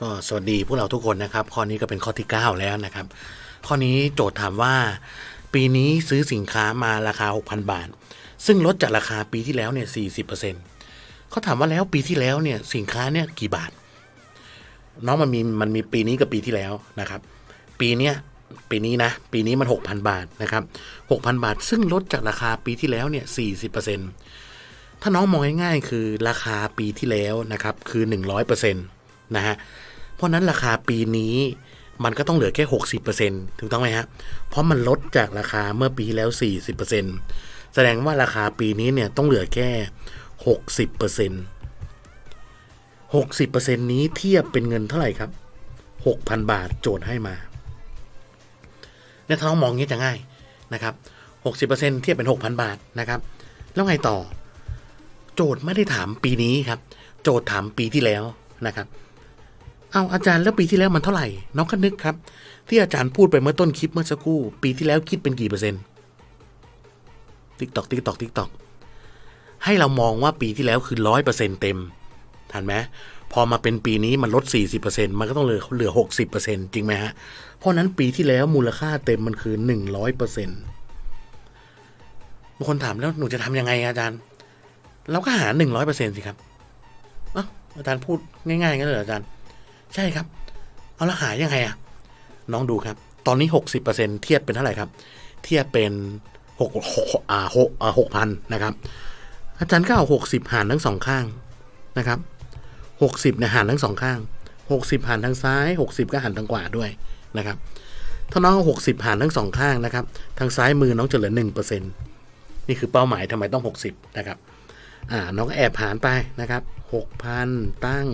ก็สวัสดีพวกเราทุกคนนะครับข้อนี้ก็เป็นข้อที่9แล้วนะครับข้อนี้โจทย์ถามว่าปีนี้ซื้อสินค้ามาราคา 6,000 บาทซึ่งลดจากราคาปีที่แล้วเนี่ย 40% เขาถามว่าแล้วปีที่แล้วเนี่ยสินค้าเนี่ยกี่บาทน้องมันมีปีนี้กับปีที่แล้วนะครับปีนี้มัน 6,000 บาทนะครับ 6,000 บาทซึ่งลดจากราคาปีที่แล้วเนี่ย 40% ถ้าน้องมองง่ายๆคือราคาปีที่แล้วนะครับคือ 100% นะฮะเพราะนั้นราคาปีนี้มันก็ต้องเหลือแค่ 60% ถูกต้องไหมฮะเพราะมันลดจากราคาเมื่อปีแล้ว 40% แสดงว่าราคาปีนี้เนี่ยต้องเหลือแค่ 60% 60% นี้เทียบเป็นเงินเท่าไหร่ครับ 6,000 บาทโจทย์ให้มาเนี่ยถ้าน้องมองงี้จะง่ายนะครับ 60% เทียบเป็น 6,000 บาทนะครับแล้วไงต่อโจทย์ไม่ได้ถามปีนี้ครับโจทย์ถามปีที่แล้วนะครับเอาอาจารย์แล้วปีที่แล้วมันเท่าไหร่น้องก็นึกครับที่อาจารย์พูดไปเมื่อต้นคลิปเมื่อสักครู่ปีที่แล้วคิดเป็นกี่เปอร์เซ็นต์ติ๊กตอกให้เรามองว่าปีที่แล้วคือ100%เต็มทันไหมพอมาเป็นปีนี้มันลด 40% มันก็ต้องเหลือ 60% จริงไหมฮะเพราะนั้นปีที่แล้วมูลค่าเต็มมันคือ 100% บางคนถามแล้วหนูจะทำยังไงอาจารย์เราก็หา 100% สิครับอาจารย์พูดง่ายๆงั้นเหรออาจารย์ใช่ครับเอาแล้วหายังไงอะน้องดูครับตอนนี้ 60% เทียบเป็นเท่าไหร่ครับเทียบเป็น6,000นะครับอาจารย์ก็เอา60หารทั้งสองข้างนะครับ60เนี่ยหารทั้งสองข้าง60หารทางซ้าย60ก็หารทางขวาด้วยนะครับถ้าน้องเอา60หารทั้งสองข้างนะครับทางซ้ายมือน้องจะเหลือ 1% นี่คือเป้าหมายทำไมต้อง60นะครับน้องแอบหารไปนะครับ 6,000 ตั้ง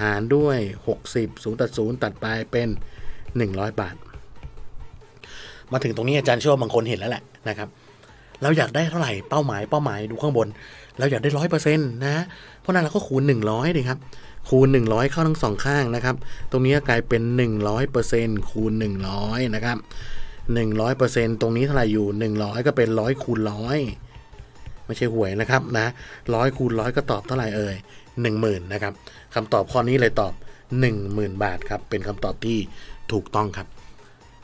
หารด้วย60 0ตัด0ตัดไปเป็น100บาทมาถึงตรงนี้อาจารย์เชื่อว่าบางคนเห็นแล้วแหละนะครับเราอยากได้เท่าไหร่เป้าหมายดูข้างบนเราอยากได้ 100% นะเพราะนั้นเราก็คูณ100ดิครับคูณ100เข้าทั้งสองข้างนะครับตรงนี้กลายเป็น 100% คูณ100นะครับ 100% ตรงนี้เท่าไหร่อยู่100ก็เป็น100คูณ100ไม่ใช่หวยนะครับนะ100คูณ100ก็ตอบเท่าไหร่เอ่ย 10,000 นะครับคำตอบข้อนี้เลยตอบ 10,000 บาทครับเป็นคำตอบที่ถูกต้องครับ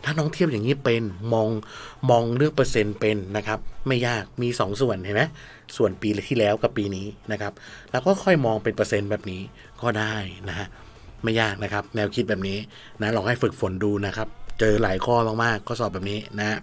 ถ้าน้องเทียบอย่างนี้เป็นมองเลือกเปอร์เซ็นต์เป็นนะครับไม่ยากมี2ส่วนเห็นไหมส่วนปีที่แล้วกับปีนี้นะครับแล้วก็ค่อยมองเป็นเปอร์เซ็นต์แบบนี้ก็ได้นะฮะไม่ยากนะครับแนวคิดแบบนี้นะลองให้ฝึกฝนดูนะครับเจอหลายข้อมากๆข้อสอบแบบนี้นะ